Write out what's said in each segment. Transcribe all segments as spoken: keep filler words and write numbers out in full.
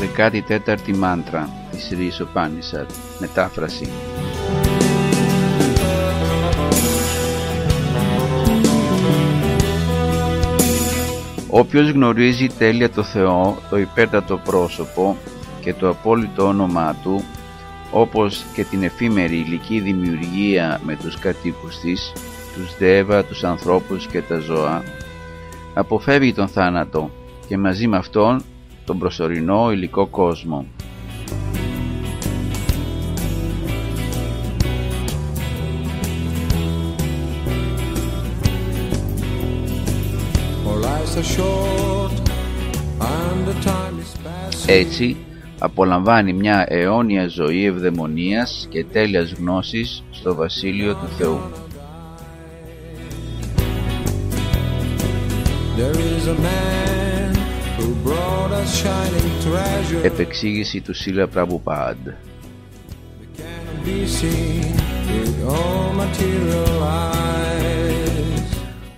δεκατέσσερις μάντρα της Isopanisad, μετάφραση. Όποιος γνωρίζει τέλεια το Θεό, το υπέρτατο πρόσωπο και το απόλυτο όνομά Του, όπως και την εφήμερη υλική δημιουργία με τους κατοίκους της, τους δεύα, τους ανθρώπους και τα ζώα, αποφεύγει τον θάνατο και μαζί με αυτόν τον προσωρινό υλικό κόσμο. Έτσι απολαμβάνει μια αιώνια ζωή ευδαιμονίας και τέλειας γνώσης στο βασίλειο του Θεού. Επεξήγηση του Śrīla Prabhupāda.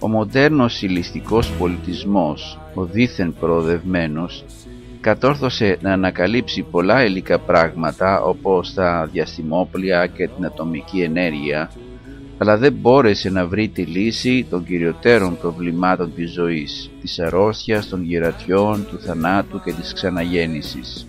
Ο μοντέρνος ηλιστικός πολιτισμός, ο δίθεν προοδευμένος, κατόρθωσε να ανακαλύψει πολλά υλικά πράγματα όπως τα διαστημόπλια και την ατομική ενέργεια, αλλά δεν μπόρεσε να βρει τη λύση των κυριωτέρων προβλημάτων της ζωής, της αρρώστιας, των γυρατιών, του θανάτου και της ξαναγέννησης.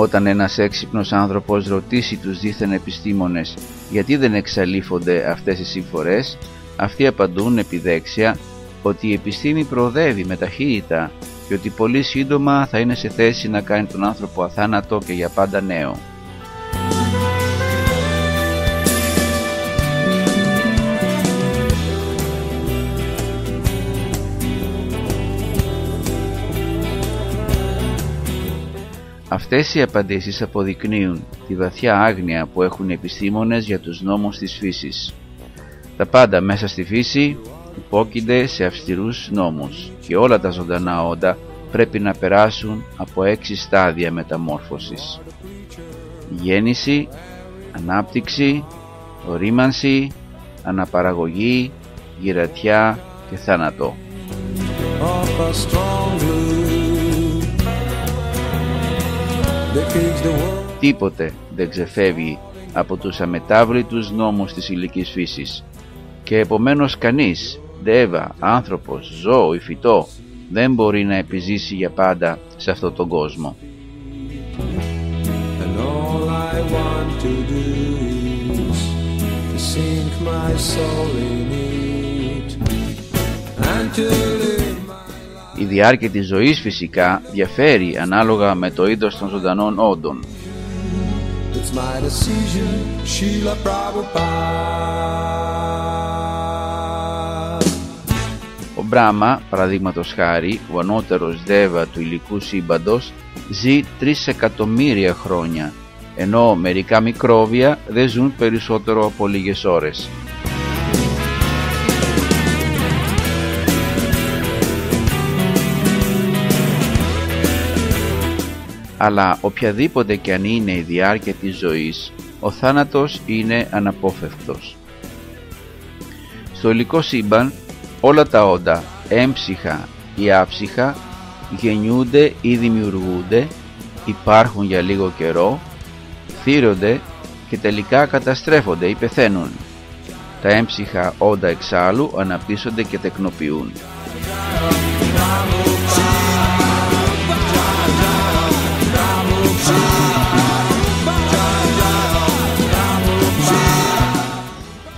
Όταν ένας έξυπνος άνθρωπος ρωτήσει τους δίθεν επιστήμονες γιατί δεν εξαλείφονται αυτές οι συμφορές, αυτοί απαντούν επιδέξια ότι η επιστήμη προοδεύει με ταχύτητα και ότι πολύ σύντομα θα είναι σε θέση να κάνει τον άνθρωπο αθάνατο και για πάντα νέο. Αυτές οι απαντήσεις αποδεικνύουν τη βαθιά άγνοια που έχουν οι επιστήμονες για τους νόμους της φύσης. Τα πάντα μέσα στη φύση υπόκεινται σε αυστηρούς νόμους και όλα τα ζωντανά όντα πρέπει να περάσουν από έξι στάδια μεταμόρφωσης: γέννηση, ανάπτυξη, ορίμανση, αναπαραγωγή, γυρατιά και θάνατο. Τίποτε δεν ξεφεύγει από τους αμετάβλητους νόμους της υλικής φύσης και επομένως κανείς, δεύα, άνθρωπος, ζώο ή φυτό δεν μπορεί να επιζήσει για πάντα σε αυτόν τον κόσμο. Η διάρκεια της ζωής φυσικά διαφέρει ανάλογα με το είδος των ζωντανών όντων. Ο Μπράχμα, παραδείγματος χάρη, ο ανώτερος δεύα του υλικού σύμπαντος, ζει τρία εκατομμύρια χρόνια, ενώ μερικά μικρόβια δεν ζουν περισσότερο από λίγες ώρες. Αλλά οποιαδήποτε και αν είναι η διάρκεια της ζωής, ο θάνατος είναι αναπόφευκτος. Στο υλικό σύμπαν, όλα τα όντα, έμψυχα ή άψυχα, γεννιούνται ή δημιουργούνται, υπάρχουν για λίγο καιρό, θύρονται και τελικά καταστρέφονται ή πεθαίνουν. Τα έμψυχα όντα εξάλλου αναπτύσσονται και τεκνοποιούν.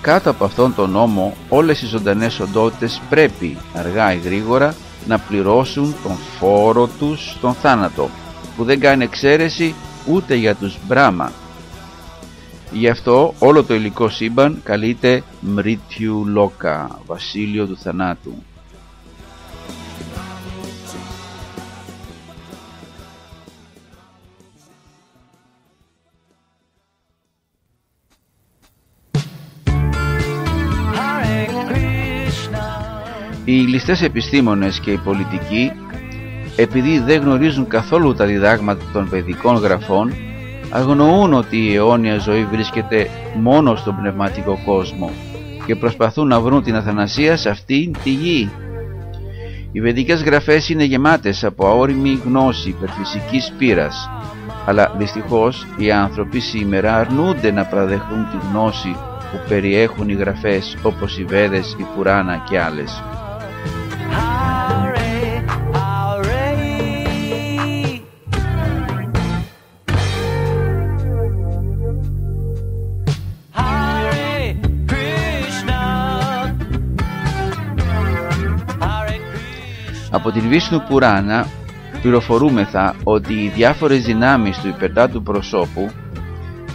Κάτω από αυτόν τον νόμο, όλες οι ζωντανές οντότητες πρέπει αργά ή γρήγορα να πληρώσουν τον φόρο τους στον θάνατο, που δεν κάνει εξαίρεση ούτε για τους Μπράχμα. Γι' αυτό όλο το υλικό σύμπαν καλείται Μριtyuloka, βασίλειο του θανάτου. Οι ληστές επιστήμονες και οι πολιτικοί, επειδή δεν γνωρίζουν καθόλου τα διδάγματα των παιδικών γραφών, αγνοούν ότι η αιώνια ζωή βρίσκεται μόνο στον πνευματικό κόσμο και προσπαθούν να βρουν την αθανασία σε αυτήν τη γη. Οι βεδικές γραφές είναι γεμάτες από αόριμη γνώση υπερφυσικής πείρας, αλλά δυστυχώς οι άνθρωποι σήμερα αρνούνται να παραδεχθούν τη γνώση που περιέχουν οι γραφές όπως οι Βέδες, η Πουράνα και άλλες. Από την Βίσνου Πουράνα πληροφορούμεθα ότι οι διάφορες δυνάμεις του υπερτάτου προσώπου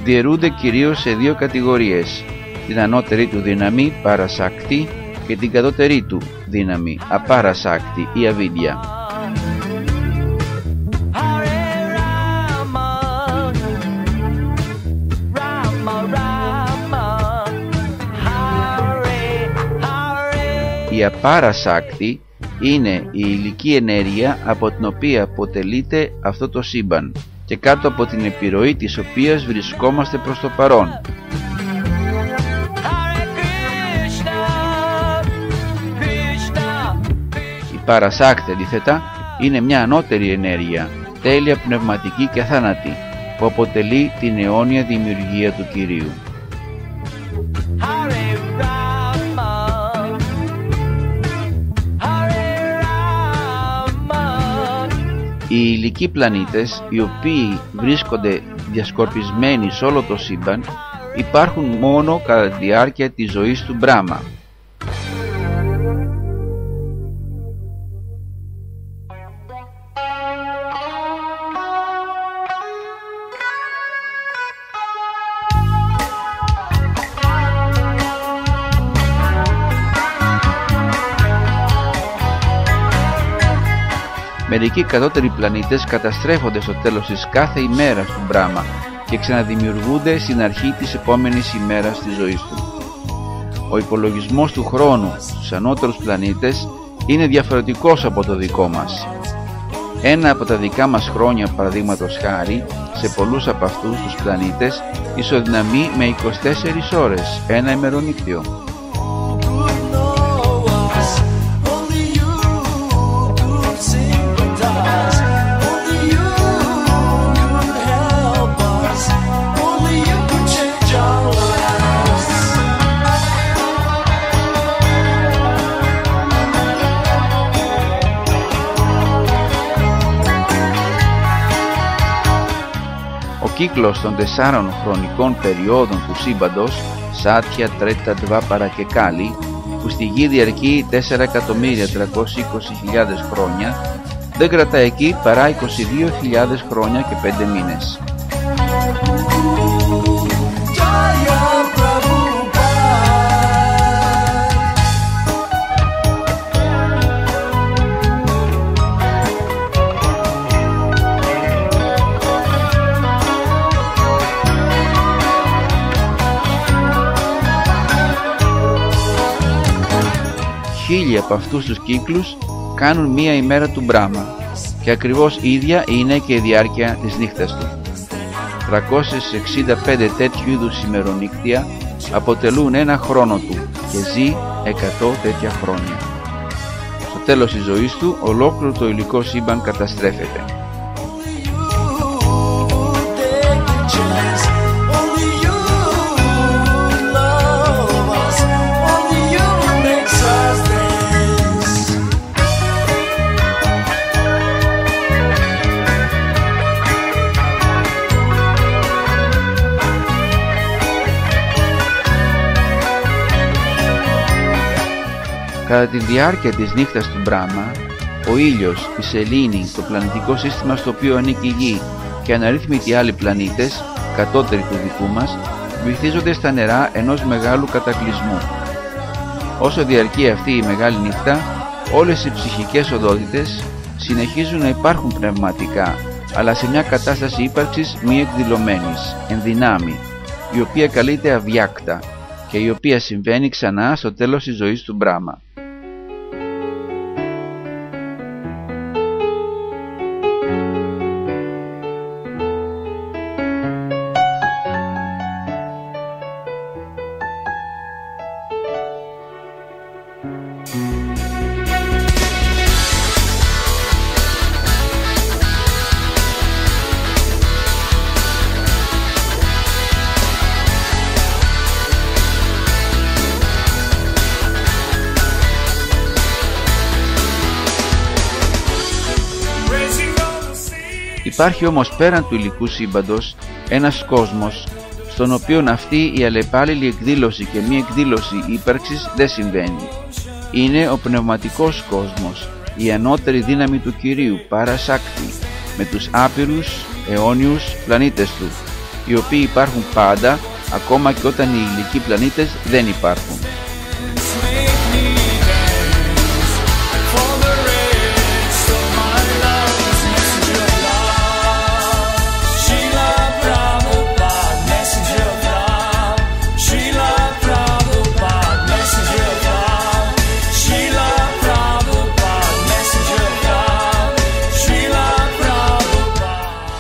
διαιρούνται κυρίως σε δύο κατηγορίες, την ανώτερη του δύναμη, Παρασάκτη, και την κατώτερη του δύναμη, Απαρασάκτη ή Αβίδια. Η Απαρασάκτη είναι η υλική ενέργεια από την οποία αποτελείται αυτό το σύμπαν και κάτω από την επιρροή της οποίας βρισκόμαστε προς το παρόν. Η Παρασάκτη, αντίθετα, είναι μια ανώτερη ενέργεια, τέλεια πνευματική και θάνατη, που αποτελεί την αιώνια δημιουργία του Κυρίου. Οι υλικοί πλανήτες, οι οποίοι βρίσκονται διασκορπισμένοι σε όλο το σύμπαν, υπάρχουν μόνο κατά τη διάρκεια της ζωής του Μπράχμα. Μερικοί κατώτεροι πλανήτες καταστρέφονται στο τέλος της κάθε ημέρας του Μπράχμα και ξαναδημιουργούνται στην αρχή της επόμενης ημέρας της ζωής του. Ο υπολογισμός του χρόνου στους ανώτερους πλανήτες είναι διαφορετικός από το δικό μας. Ένα από τα δικά μας χρόνια, παραδείγματος χάρη, σε πολλούς από αυτούς τους πλανήτες ισοδυναμεί με είκοσι τέσσερις ώρες, ένα ημερονύκτιο. Ο κύκλος των τεσσάρων χρονικών περιόδων του σύμπαντος, Σάτια, Τρέτα, Δβάπαρα και Κάλι, που στη γη διαρκεί τέσσερα εκατομμύρια τριακόσιες είκοσι χιλιάδες χρόνια, δεν κρατά εκεί παρά είκοσι δύο χιλιάδες χρόνια και πέντε μήνες. Χίλιοι από αυτούς τους κύκλους κάνουν μία ημέρα του Μπράχμα και ακριβώς ίδια είναι και η διάρκεια της νύχτας του. τριακόσια εξήντα πέντε τέτοιου είδους ημερονύκτια αποτελούν ένα χρόνο του και ζει εκατό τέτοια χρόνια. Στο τέλος της ζωής του ολόκληρο το υλικό σύμπαν καταστρέφεται. Κατά τη διάρκεια της νύχτας του Μπράχμα, ο ήλιος, η σελήνη, το πλανητικό σύστημα στο οποίο ανήκει η γη και αναρρύθμιτοι άλλοι πλανήτες, κατώτεροι του δικού μας, βυθίζονται στα νερά ενός μεγάλου κατακλυσμού. Όσο διαρκεί αυτή η μεγάλη νύχτα, όλες οι ψυχικές οντότητες συνεχίζουν να υπάρχουν πνευματικά, αλλά σε μια κατάσταση ύπαρξης μη εκδηλωμένης, ενδυνάμει, η οποία καλείται Αδιάκτα και η οποία συμβαίνει ξανά στο τέλος της ζωής του Μπράχμα. Thank you. Υπάρχει όμως πέραν του υλικού σύμπαντος ένας κόσμος, στον οποίο αυτή η αλλεπάλληλη εκδήλωση και μη εκδήλωση ύπαρξης δεν συμβαίνει. Είναι ο πνευματικός κόσμος, η ανώτερη δύναμη του Κυρίου, Παρασάκτη, με τους άπειρους, αιώνιους πλανήτες του, οι οποίοι υπάρχουν πάντα, ακόμα και όταν οι υλικοί πλανήτες δεν υπάρχουν.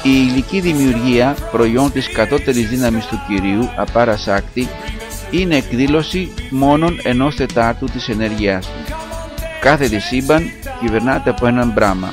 Η υλική δημιουργία, προϊόν της κατώτερης δύναμης του Κυρίου, Απαρασάκτη, είναι εκδήλωση μόνον ενός τετάρτου της ενέργειάς του. Κάθε τη σύμπαν κυβερνάται από έναν Μπράχμα.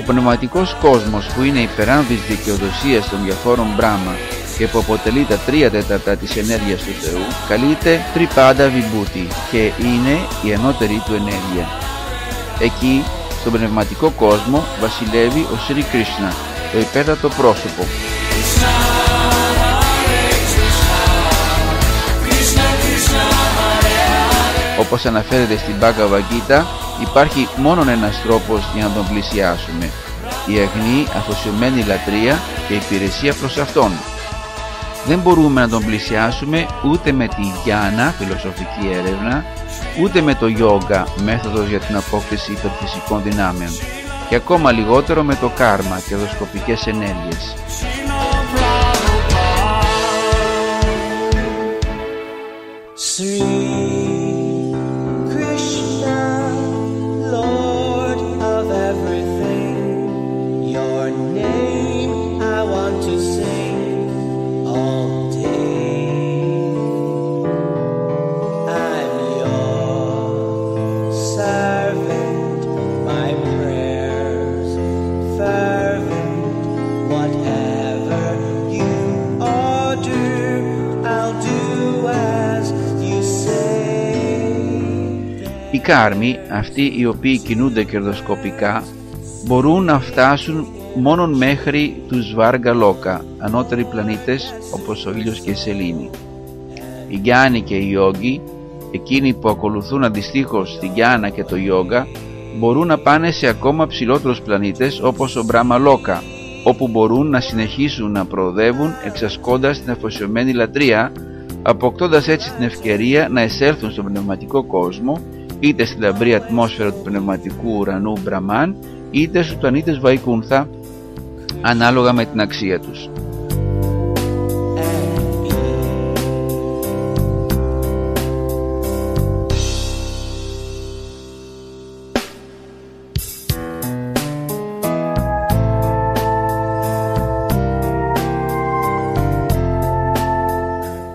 Ο πνευματικός κόσμος που είναι υπεράνω της δικαιοδοσίας των διαφόρων Μπράχμα και που αποτελεί τα τρία τέταρτα της ενέργειας του Θεού, καλείται Τριπάντα Βιμπούτη και είναι η ανώτερη του ενέργεια. Εκεί, στον πνευματικό κόσμο, βασιλεύει ο Σρι Κρίσνα, το υπέρτατο πρόσωπο. Όπως αναφέρεται στην Bhagavad Gita, υπάρχει μόνον ένας τρόπος για να τον πλησιάσουμε, η αγνή αφοσιωμένη λατρεία και υπηρεσία προς Αυτόν. Δεν μπορούμε να τον πλησιάσουμε ούτε με τη Γιάνα, φιλοσοφική έρευνα, ούτε με το Yoga, μέθοδος για την απόκτηση υπερφυσικών δυνάμεων, και ακόμα λιγότερο με το Karma και δοσκοπικές ενέργειες. Οι κάρμοι, αυτοί οι οποίοι κινούνται κερδοσκοπικά, μπορούν να φτάσουν μόνον μέχρι τους Svarga Loka, ανώτεροι πλανήτες όπως ο ήλιος και η σελήνη. Οι Gyani και οι Yogi, εκείνοι που ακολουθούν αντιστοίχως τη Jnana και το Yoga, μπορούν να πάνε σε ακόμα ψηλότερους πλανήτες όπως ο Brahma Loka, όπου μπορούν να συνεχίσουν να προοδεύουν εξασκώντας την αφοσιωμένη λατρεία, αποκτώντας έτσι την ευκαιρία να εισέλθουν στον πνευματικό κόσμο, είτε στην λαμπρή ατμόσφαιρα του πνευματικού ουρανού Μπραμάν, είτε στους πλανήτες Βαϊκούνθα, ανάλογα με την αξία τους.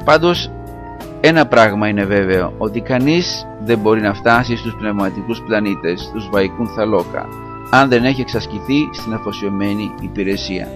Πάντως, ένα πράγμα είναι βέβαιο, ότι κανείς δεν μπορεί να φτάσει στους πνευματικούς πλανήτες, τους Vaikunthaloka, αν δεν έχει εξασκηθεί στην αφοσιωμένη υπηρεσία.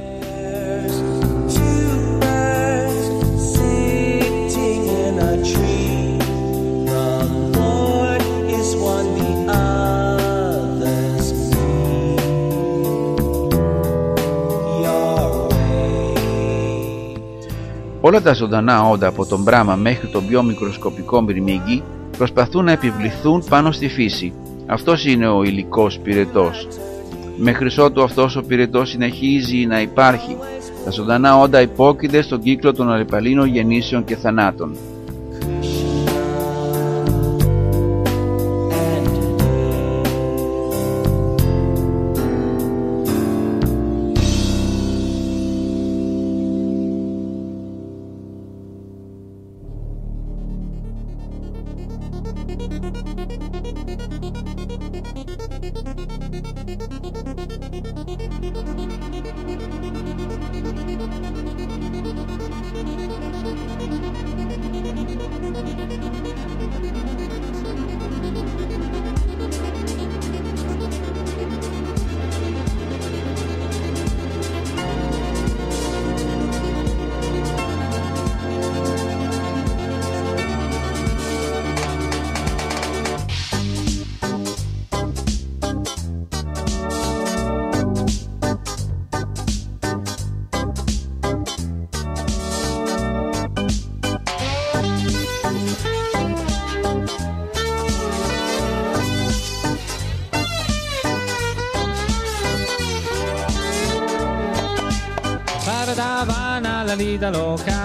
Όλα τα ζωντανά όντα, από τον Μπράχμα μέχρι τον πιο μικροσκοπικό μυρμήγκι, προσπαθούν να επιβληθούν πάνω στη φύση. Αυτός είναι ο υλικός πυρετός. Μέχρι ότου αυτός ο πυρετός συνεχίζει να υπάρχει, τα ζωντανά όντα υπόκεινται στον κύκλο των αλλεπαλλήλων γεννήσεων και θανάτων. Lalita Loka,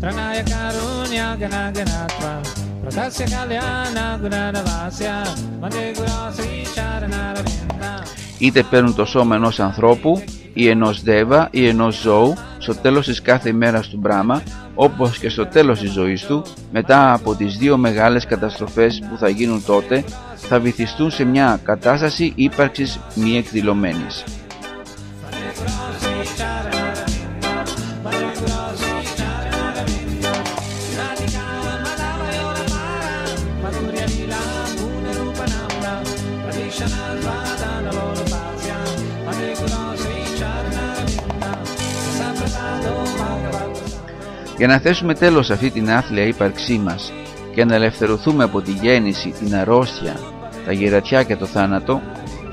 Pranaya Karunya Gana Ganatva, Pratasya Kalyana Gunanavasya, Mande Gura Sri Charanaravinda. Είτε παίρνουν το σώμα ενός ανθρώπου ή ενός δέβα ή ενός ζώου στο τέλος της κάθε ημέρας του Μπράχμα, όπως και στο τέλος της ζωής του, μετά από τις δύο μεγάλες καταστροφές που θα γίνουν τότε, θα βυθιστούν σε μια κατάσταση ύπαρξης μη εκδηλωμένης. Για να θέσουμε τέλος αυτή την άθλια ύπαρξή μας και να ελευθερωθούμε από τη γέννηση, την αρρώστια, τα γερατιά και το θάνατο,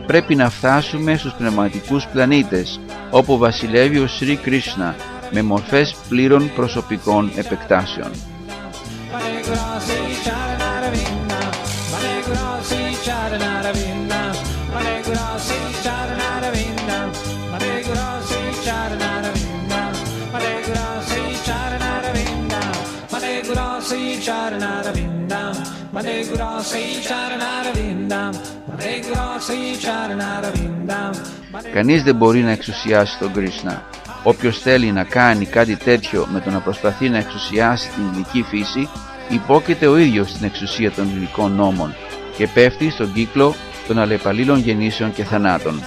πρέπει να φτάσουμε στους πνευματικούς πλανήτες, όπου βασιλεύει ο Σρι Κρίσνα με μορφές πλήρων προσωπικών επεκτάσεων. Κανείς δεν μπορεί να εξουσιάσει τον Κρίσνα. Όποιος θέλει να κάνει κάτι τέτοιο με το να προσπαθεί να εξουσιάσει την γλυκή φύση, υπόκειται ο ίδιος στην εξουσία των γλυκών νόμων και πέφτει στον κύκλο των αλλεπαλλήλων γεννήσεων και θανάτων.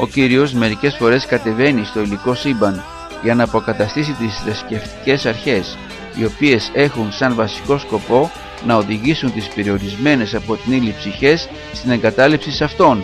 Ο Κύριος μερικές φορές κατεβαίνει στο υλικό σύμπαν για να αποκαταστήσει τις θρησκευτικές αρχές, οι οποίες έχουν σαν βασικό σκοπό να οδηγήσουν τις περιορισμένες από την ύλη ψυχές στην εγκατάλειψη σε αυτόν.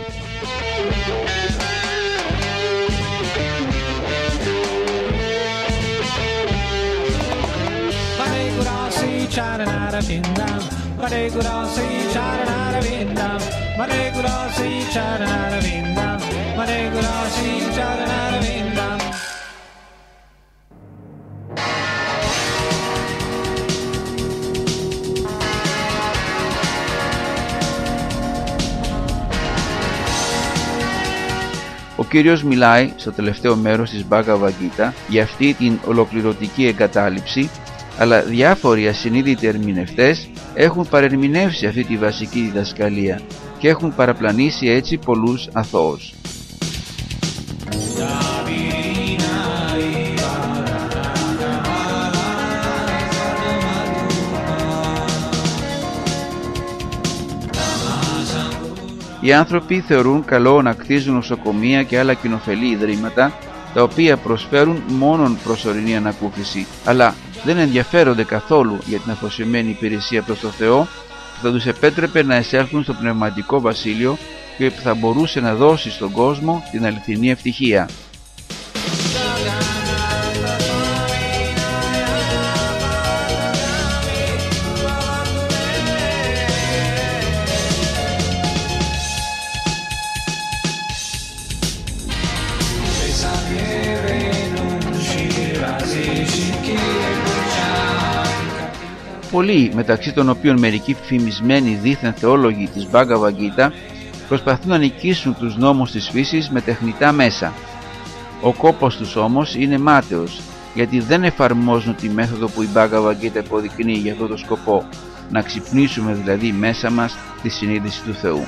Ο Κύριος μιλάει στο τελευταίο μέρος της Bhagavad Gita για αυτή την ολοκληρωτική εγκατάλειψη, αλλά διάφοροι ασυνείδητοι ερμηνευτές έχουν παρερμηνεύσει αυτή τη βασική διδασκαλία και έχουν παραπλανήσει έτσι πολλούς αθώους. Οι άνθρωποι θεωρούν καλό να κτίζουν νοσοκομεία και άλλα κοινοφελή ιδρύματα, τα οποία προσφέρουν μόνον προσωρινή ανακούφιση, αλλά δεν ενδιαφέρονται καθόλου για την αφοσιωμένη υπηρεσία προς το Θεό που θα τους επέτρεπε να εισέλθουν στο πνευματικό βασίλειο και που θα μπορούσε να δώσει στον κόσμο την αληθινή ευτυχία. Πολλοί, μεταξύ των οποίων μερικοί φημισμένοι δίθεν θεόλογοι της Bhagavad Gita, προσπαθούν να νικήσουν τους νόμους της φύσης με τεχνητά μέσα. Ο κόπος τους όμως είναι μάταιος, γιατί δεν εφαρμόζουν τη μέθοδο που η Bhagavad Gita υποδεικνύει για αυτό το σκοπό, να ξυπνήσουμε δηλαδή μέσα μας τη συνείδηση του Θεού.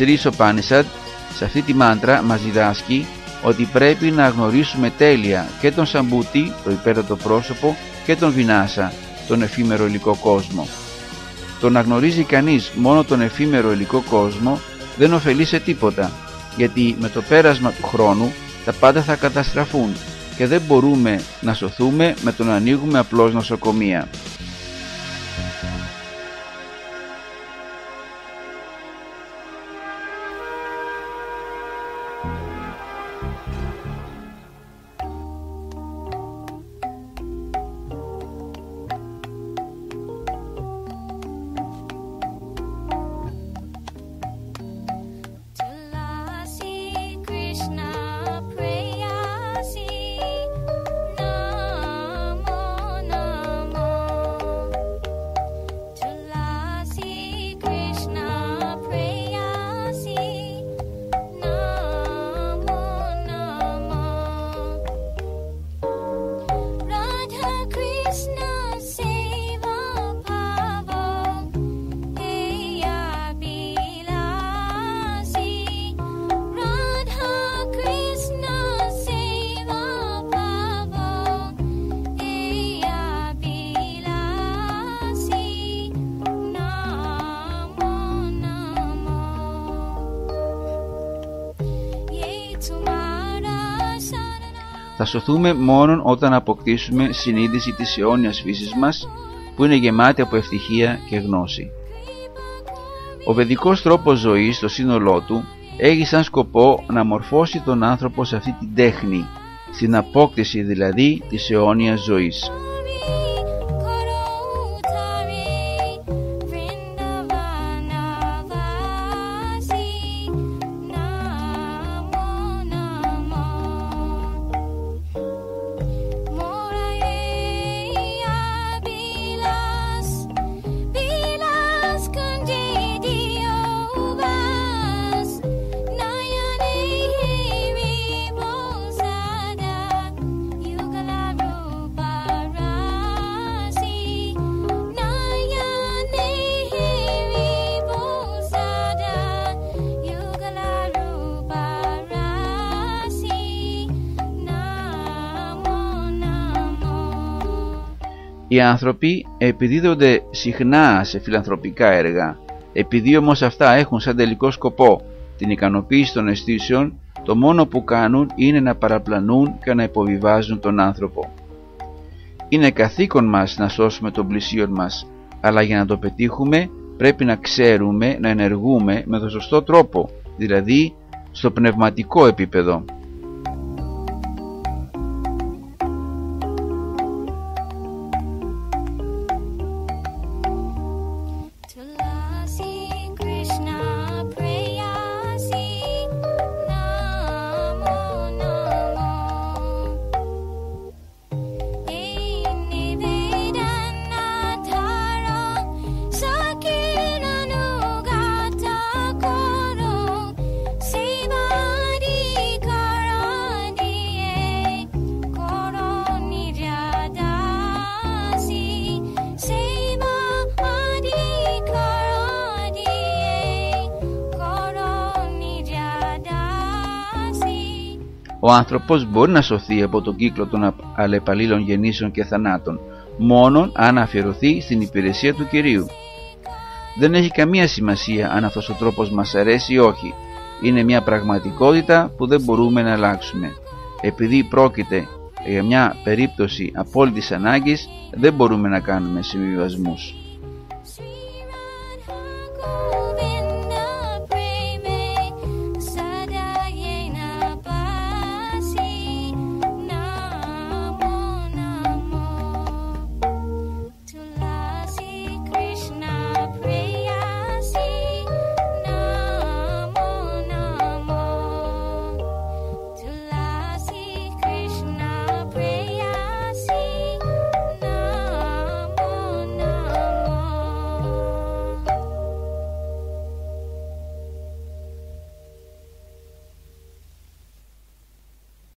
Η Isopanisad σε αυτή τη μάντρα μας διδάσκει ότι πρέπει να γνωρίσουμε τέλεια και τον Σαμπούτη, το υπέρτατο πρόσωπο, και τον Βινάσα, τον εφήμερο υλικό κόσμο. Το να γνωρίζει κανείς μόνο τον εφήμερο υλικό κόσμο δεν ωφελεί σε τίποτα, γιατί με το πέρασμα του χρόνου τα πάντα θα καταστραφούν και δεν μπορούμε να σωθούμε με το να ανοίγουμε απλώς νοσοκομεία. Θα σωθούμε μόνον όταν αποκτήσουμε συνείδηση της αιώνιας φύσης μας, που είναι γεμάτη από ευτυχία και γνώση. Ο βεδικός τρόπος ζωής στο σύνολό του έχει σαν σκοπό να μορφώσει τον άνθρωπο σε αυτή την τέχνη, στην απόκτηση δηλαδή της αιώνιας ζωής. Οι άνθρωποι επιδίδονται συχνά σε φιλανθρωπικά έργα, επειδή όμως αυτά έχουν σαν τελικό σκοπό την ικανοποίηση των αισθήσεων, το μόνο που κάνουν είναι να παραπλανούν και να υποβιβάζουν τον άνθρωπο. Είναι καθήκον μας να σώσουμε τον πλησίον μας, αλλά για να το πετύχουμε πρέπει να ξέρουμε να ενεργούμε με τον σωστό τρόπο, δηλαδή στο πνευματικό επίπεδο. Ο άνθρωπος μπορεί να σωθεί από τον κύκλο των αλλεπαλλήλων γεννήσεων και θανάτων, μόνον αν αφιερωθεί στην υπηρεσία του Κυρίου. Δεν έχει καμία σημασία αν αυτός ο τρόπος μας αρέσει ή όχι. Είναι μια πραγματικότητα που δεν μπορούμε να αλλάξουμε. Επειδή πρόκειται για μια περίπτωση απόλυτης ανάγκης, δεν μπορούμε να κάνουμε συμβιβασμούς.